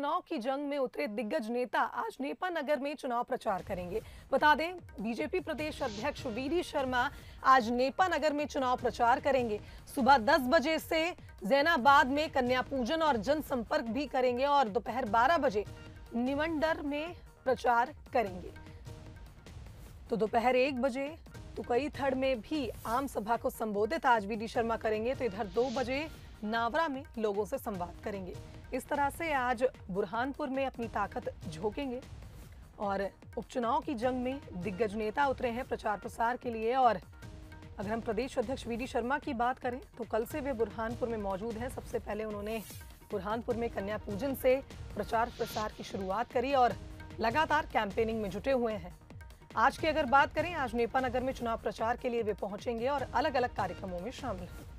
चुनाव की जंग में उतरे दिग्गज नेता आज नेपानगर में चुनाव प्रचार करेंगे। बता दें, बीजेपी प्रदेश अध्यक्ष BD शर्मा आज नेपानगर में चुनाव प्रचार करेंगे। सुबह 10 बजे से जैनाबाद में कन्या पूजन और जनसंपर्क भी करेंगे और दोपहर 12 बजे निमंडर में प्रचार करेंगे, तो दोपहर 1 बजे तुकई थड़ में भी आम सभा को संबोधित आज BD शर्मा करेंगे, तो इधर 2 बजे नावरा में लोगों से संवाद करेंगे। इस तरह से आज बुरहानपुर में अपनी ताकत झोंकेंगे और उपचुनाव की जंग में दिग्गज नेता उतरे हैं प्रचार प्रसार के लिए। और अगर हम प्रदेश अध्यक्ष BD शर्मा की बात करें तो कल से वे बुरहानपुर में मौजूद हैं। सबसे पहले उन्होंने बुरहानपुर में कन्या पूजन से प्रचार प्रसार की शुरुआत करी और लगातार कैंपेनिंग में जुटे हुए हैं। आज की अगर बात करें, आज नेपानगर में चुनाव प्रचार के लिए वे पहुंचेंगे और अलग अलग कार्यक्रमों में शामिल हैं।